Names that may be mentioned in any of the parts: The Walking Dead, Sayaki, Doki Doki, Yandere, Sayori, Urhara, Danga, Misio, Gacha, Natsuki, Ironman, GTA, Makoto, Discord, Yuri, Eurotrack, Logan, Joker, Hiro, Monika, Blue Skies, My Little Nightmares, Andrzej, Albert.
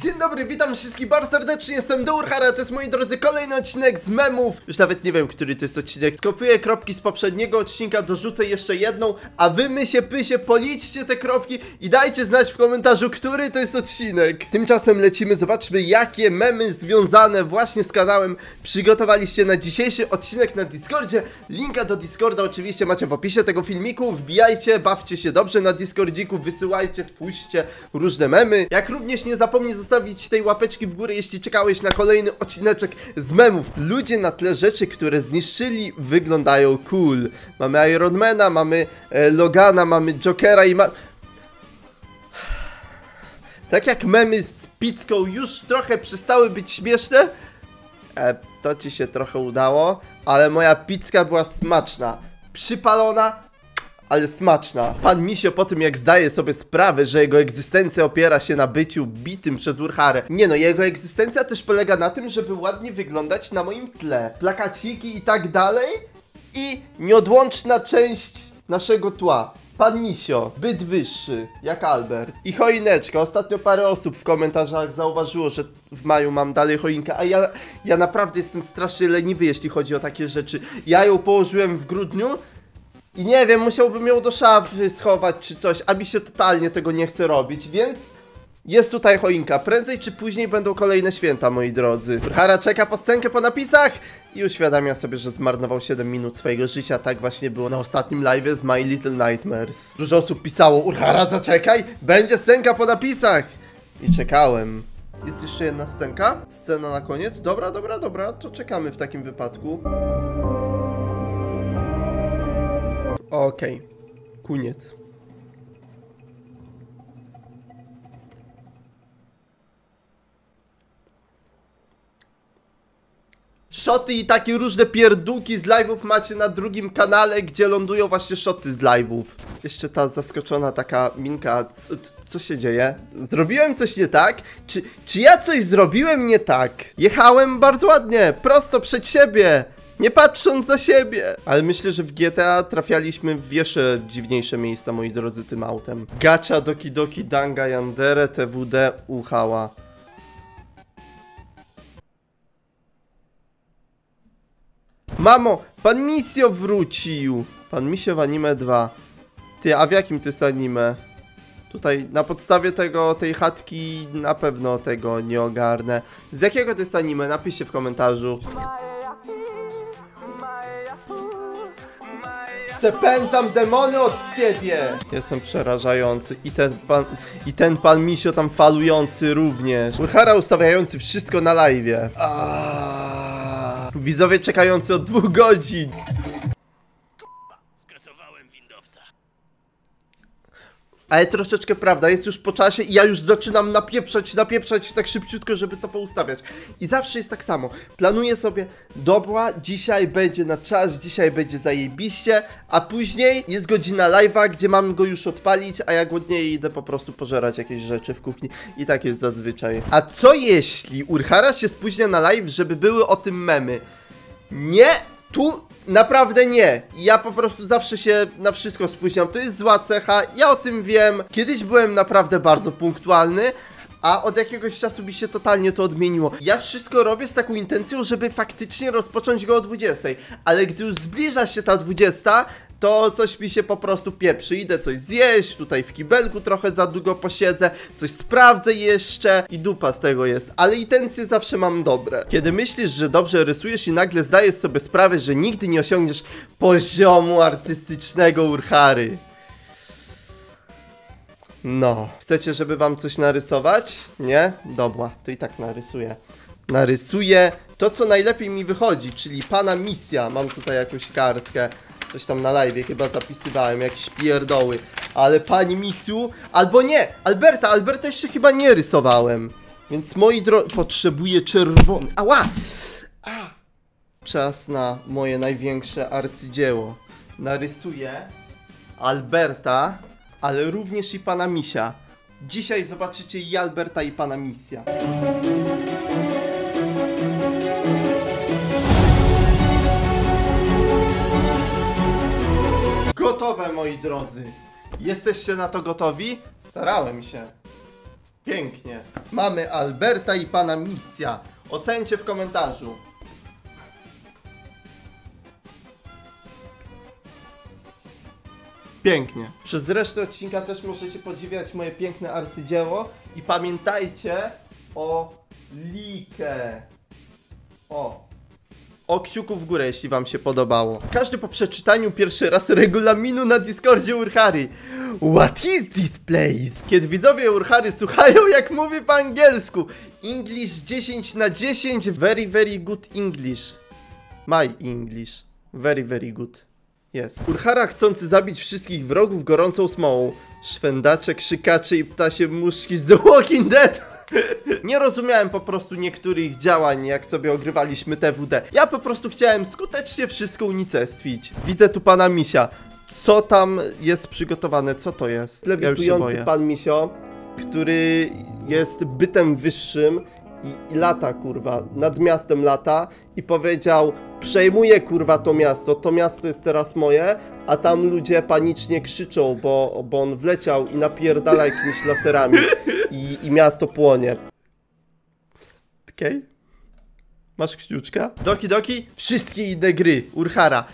Dzień dobry, witam wszystkich bardzo serdecznie, jestem do Urhara, to jest, moi drodzy, kolejny odcinek z memów. Już nawet nie wiem, który to jest odcinek. Skopiuję kropki z poprzedniego odcinka, dorzucę jeszcze jedną, a wy mysie pysie policzcie te kropki i dajcie znać w komentarzu, który to jest odcinek. Tymczasem lecimy, zobaczmy, jakie memy związane właśnie z kanałem przygotowaliście na dzisiejszy odcinek na Discordzie. Linka do Discorda oczywiście macie w opisie tego filmiku, wbijajcie, bawcie się dobrze na Discordziku, wysyłajcie, twórzcie różne memy. Jak również nie zapomnij zostawić tej łapeczki w górę, jeśli czekałeś na kolejny odcineczek z memów. Ludzie na tle rzeczy, które zniszczyli, wyglądają cool. Mamy Ironmana, mamy Logana, mamy Jokera i tak jak memy z pizzką już trochę przestały być śmieszne, to ci się trochę udało, ale moja pizzka była smaczna. Przypalona, ale smaczna. Pan Misio, po tym jak zdaje sobie sprawę, że jego egzystencja opiera się na byciu bitym przez Urharę. Nie no, jego egzystencja też polega na tym, żeby ładnie wyglądać na moim tle. Plakaciki i tak dalej. I nieodłączna część naszego tła. Pan Misio, byt wyższy, jak Albert. I choineczka, ostatnio parę osób w komentarzach zauważyło, że w maju mam dalej choinkę, a ja naprawdę jestem strasznie leniwy, jeśli chodzi o takie rzeczy. Ja ją położyłem w grudniu i nie wiem, musiałbym ją do szafy schować czy coś, a mi się totalnie tego nie chce robić, więc jest tutaj choinka. Prędzej czy później będą kolejne święta, moi drodzy. Urhara czeka po scenkę po napisach i uświadamia sobie, że zmarnował 7 minut swojego życia. Tak właśnie było na ostatnim live'ie z My Little Nightmares. Dużo osób pisało: Urhara, zaczekaj, będzie scenka po napisach! I czekałem. Jest jeszcze jedna scenka. Scena na koniec. Dobra, dobra, dobra, to czekamy w takim wypadku. Okej, koniec. Szoty i takie różne pierdółki z live'ów macie na drugim kanale, gdzie lądują właśnie szoty z live'ów. Jeszcze ta zaskoczona taka minka. Co się dzieje? Zrobiłem coś nie tak? Czy ja coś zrobiłem nie tak? Jechałem bardzo ładnie, prosto przed siebie, nie patrząc za siebie. Ale myślę, że w GTA trafialiśmy w jeszcze dziwniejsze miejsca, moi drodzy, tym autem. Gacha, Doki Doki, Danga, Yandere, TWD, Uchała. Mamo, pan Misio wrócił. Pan Misio w anime 2. Ty, a w jakim to jest anime? Tutaj, na podstawie tego, tej chatki na pewno tego nie ogarnę. Z jakiego to jest anime? Napiszcie w komentarzu. Przepędzam demony od ciebie! Jestem przerażający. I ten pan Misio tam falujący również. Urhara ustawiający wszystko na live'ie. Widzowie czekający od 2 godzin. Skasowałem Windowsa. Ale troszeczkę prawda, jest już po czasie i ja już zaczynam napieprzać tak szybciutko, żeby to poustawiać. I zawsze jest tak samo. Planuję sobie, dobra, dzisiaj będzie na czas, dzisiaj będzie zajebiście, a później jest godzina live'a, gdzie mam go już odpalić, a ja głodniej idę po prostu pożerać jakieś rzeczy w kuchni. I tak jest zazwyczaj. A co jeśli Urhara się spóźnia na live, żeby były o tym memy? Nie, tu... Naprawdę nie, ja po prostu zawsze się na wszystko spóźniam, to jest zła cecha, ja o tym wiem. Kiedyś byłem naprawdę bardzo punktualny, a od jakiegoś czasu mi się totalnie to odmieniło. Ja wszystko robię z taką intencją, żeby faktycznie rozpocząć go o 20, ale gdy już zbliża się ta 20, to coś mi się po prostu pieprzy. Idę coś zjeść, tutaj w kibelku trochę za długo posiedzę, coś sprawdzę jeszcze i dupa z tego jest. Ale intencje zawsze mam dobre. Kiedy myślisz, że dobrze rysujesz i nagle zdajesz sobie sprawę, że nigdy nie osiągniesz poziomu artystycznego Urhary. No. Chcecie, żeby wam coś narysować? Nie? Dobra, to i tak narysuję. Narysuję to, co najlepiej mi wychodzi, czyli pana Misja. Mam tutaj jakąś kartkę. Coś tam na live chyba zapisywałem, jakieś pierdoły. Ale pani Misiu, albo nie, Alberta jeszcze chyba nie rysowałem. Więc moi drodzy, potrzebuję czerwony. Ała! Czas na moje największe arcydzieło. Narysuję Alberta, ale również i pana Misia. Dzisiaj zobaczycie i Alberta, i pana Misia. Gotowe, moi drodzy. Jesteście na to gotowi? Starałem się. Pięknie. Mamy Alberta i pana Misja. Oceńcie w komentarzu. Pięknie. Przez resztę odcinka też możecie podziwiać moje piękne arcydzieło. I pamiętajcie o like. O kciuku w górę, jeśli wam się podobało. Każdy po przeczytaniu pierwszy raz regulaminu na Discordzie Urhary. What is this place? Kiedy widzowie Urhary słuchają, jak mówię po angielsku. English 10 na 10. Very, very good English. My English. Very, very good. Yes. Urhara chcący zabić wszystkich wrogów gorącą smołą. Szwędacze, krzykacze i ptasie muszki z The Walking Dead. Nie rozumiałem po prostu niektórych działań, jak sobie ogrywaliśmy TWD. Ja po prostu chciałem skutecznie wszystko unicestwić. Widzę tu pana Misia. Co tam jest przygotowane? Co to jest? Lewitujący pan Misio, który jest bytem wyższym i lata, kurwa, nad miastem lata i powiedział: przejmuję, kurwa, to miasto jest teraz moje, a tam ludzie panicznie krzyczą, bo on wleciał i napierdala jakimiś laserami i miasto płonie. Okej. Okay. Masz kciuczka? Doki Doki, wszystkie inne gry Urhara.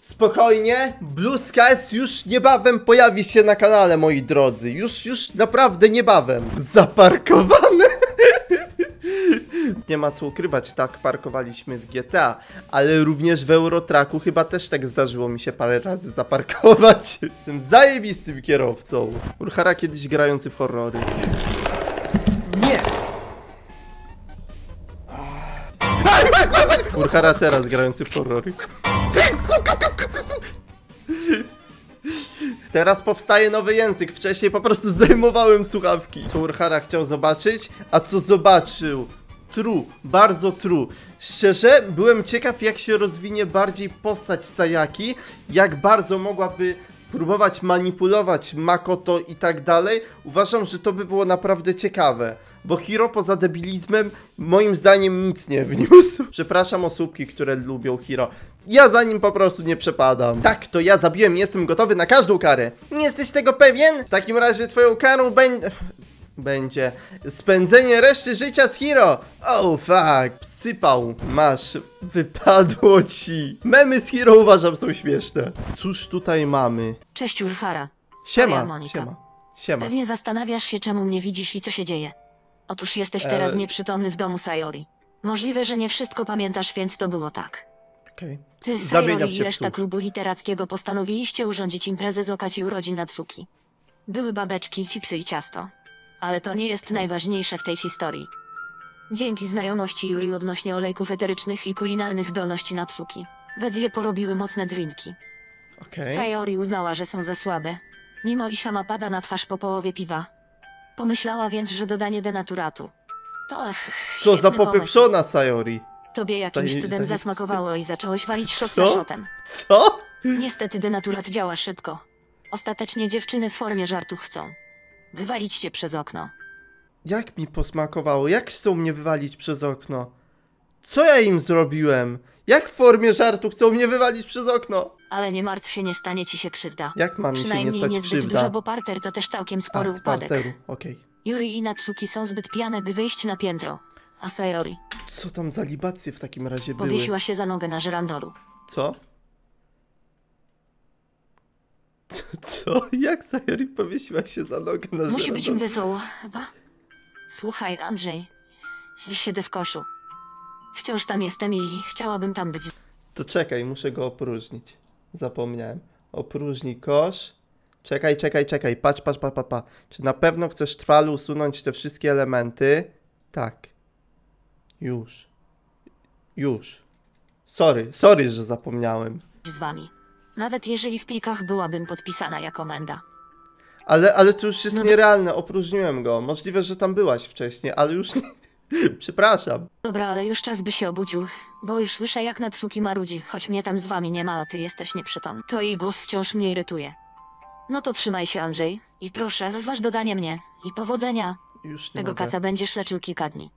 Spokojnie, Blue Skies już niebawem pojawi się na kanale, moi drodzy. Już naprawdę niebawem. Zaparkowane. Nie ma co ukrywać, tak parkowaliśmy w GTA, ale również w Eurotracku chyba też tak zdarzyło mi się parę razy zaparkować. Jestem zajebistym kierowcą. Urhara kiedyś grający w horrory. Nie! Urhara teraz grający w horrory. Teraz powstaje nowy język, wcześniej po prostu zdejmowałem słuchawki. Co Urhara chciał zobaczyć, a co zobaczył? True, bardzo true. Szczerze, byłem ciekaw, jak się rozwinie bardziej postać Sayaki, jak bardzo mogłaby próbować manipulować Makoto i tak dalej. Uważam, że to by było naprawdę ciekawe, bo Hiro poza debilizmem moim zdaniem nic nie wniósł. Przepraszam osóbki, które lubią Hiro. Ja za nim po prostu nie przepadam. Tak, to ja zabiłem, jestem gotowy na każdą karę. Nie jesteś tego pewien? W takim razie twoją karą będzie spędzenie reszty życia z Hiro. Oh fuck, sypał. Masz, wypadło ci. Memy z Hiro uważam są śmieszne. Cóż tutaj mamy? Cześć Urhara. Siema, Monika. Siema. Pewnie zastanawiasz się, czemu mnie widzisz i co się dzieje. Otóż jesteś teraz nieprzytomny w domu Sayori. Możliwe, że nie wszystko pamiętasz, więc to było tak. Okay. Ty, Sayori i reszta klubu literackiego postanowiliście urządzić imprezę z okazji urodzin Natsuki. Były babeczki, chipsy i ciasto. Ale to nie jest najważniejsze w tej historii. Dzięki znajomości Yuri odnośnie olejków eterycznych i kulinarnych dolności Natsuki, we dwie porobiły mocne drinki. Okay. Sayori uznała, że są za słabe, mimo iż sama pada na twarz po połowie piwa. Pomyślała więc, że dodanie denaturatu to co za popieprzona Sayori. Tobie jakimś cudem zasmakowało i zacząłeś walić szot za szotem. Co? Niestety denaturat działa szybko. Ostatecznie dziewczyny w formie żartu chcą wywalić cię przez okno. Jak mi posmakowało? Jak chcą mnie wywalić przez okno? Co ja im zrobiłem? Jak w formie żartu chcą mnie wywalić przez okno? Ale nie martw się, nie stanie ci się krzywda. Jak mam się nie stać krzywda? Przynajmniej niezbyt dużo, bo parter to też całkiem spory upadek. Okay. Yuri i Natsuki są zbyt pijane, by wyjść na piętro. A Sayori... Co tam za libacje w takim razie były? Powiesiła się za nogę na żyrandolu. Co? Co? Jak Sayori powiesiła się za nogę na żyrandolu? Musi być im wesoło, chyba? Słuchaj, Andrzej. Siedzę w koszu. Wciąż tam jestem i chciałabym tam być. To czekaj, muszę go opróżnić. Zapomniałem. Opróżnij kosz. Czekaj. Patrz. Czy na pewno chcesz trwale usunąć te wszystkie elementy? Tak. Już. Sorry, że zapomniałem. Z wami. Nawet jeżeli w plikach byłabym podpisana jako Menda. Ale to już jest nierealne, opróżniłem go. Możliwe, że tam byłaś wcześniej, ale już nie... Przepraszam. Dobra, ale już czas by się obudził, bo już słyszę, jak Natsuki marudzi, choć mnie tam z wami nie ma, a ty jesteś nieprzytomny. To jej głos wciąż mnie irytuje. No to trzymaj się, Andrzej. I proszę, rozważ dodanie mnie. I powodzenia. Już nie. Tego mogę. Kaca będziesz leczył kilka dni.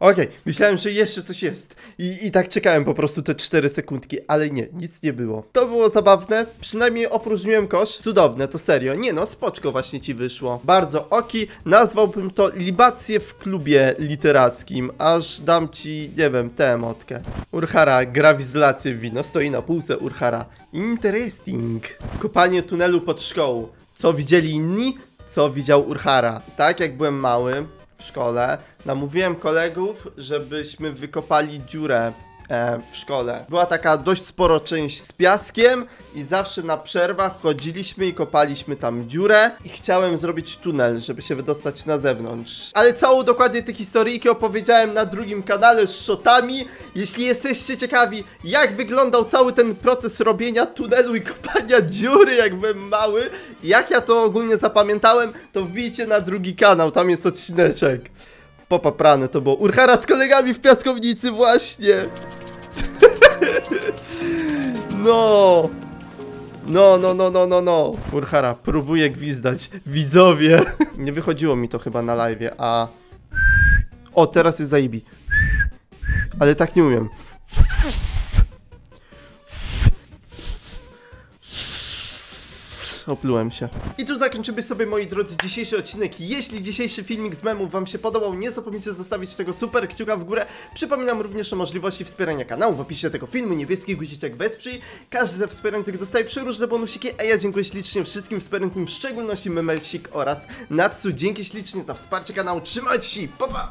Okej, myślałem, że jeszcze coś jest. I tak czekałem po prostu te 4 sekundki, ale nie, nic nie było. To było zabawne, przynajmniej opróżniłem kosz. Cudowne, to serio. Nie no, spoczko właśnie ci wyszło. Bardzo oki, nazwałbym to libację w klubie literackim. Aż dam ci, nie wiem, tę emotkę. Urhara, grawizlację w wino, stoi na półce Urhara. Interesting. Kopanie tunelu pod szkołą. Co widzieli inni? Co widział Urhara. Tak jak byłem mały w szkole, namówiłem kolegów, żebyśmy wykopali dziurę w szkole. Była taka dość sporo część z piaskiem i zawsze na przerwach chodziliśmy i kopaliśmy tam dziurę i chciałem zrobić tunel, żeby się wydostać na zewnątrz. Ale całą dokładnie tę historyjkę opowiedziałem na drugim kanale z shotami. Jeśli jesteście ciekawi, jak wyglądał cały ten proces robienia tunelu i kopania dziury, jak byłem mały, jak ja to ogólnie zapamiętałem, to wbijcie na drugi kanał, tam jest odcineczek. Popaprane to było. Urhara z kolegami w piaskownicy właśnie. No. Urhara próbuje gwizdać. Widzowie. Nie wychodziło mi to chyba na live'ie, a... O, teraz jest zajebi. Ale tak nie umiem. Oplułem się. I tu zakończymy sobie, moi drodzy, dzisiejszy odcinek. Jeśli dzisiejszy filmik z memów wam się podobał, nie zapomnijcie zostawić tego super kciuka w górę. Przypominam również o możliwości wspierania kanału. W opisie tego filmu niebieski guziczek wesprzyj. Każdy ze wspierających dostaje przeróżne bonusiki, a ja dziękuję ślicznie wszystkim wspierającym, w szczególności Memesik oraz Natsu. Dzięki ślicznie za wsparcie kanału. Trzymajcie się, pa pa!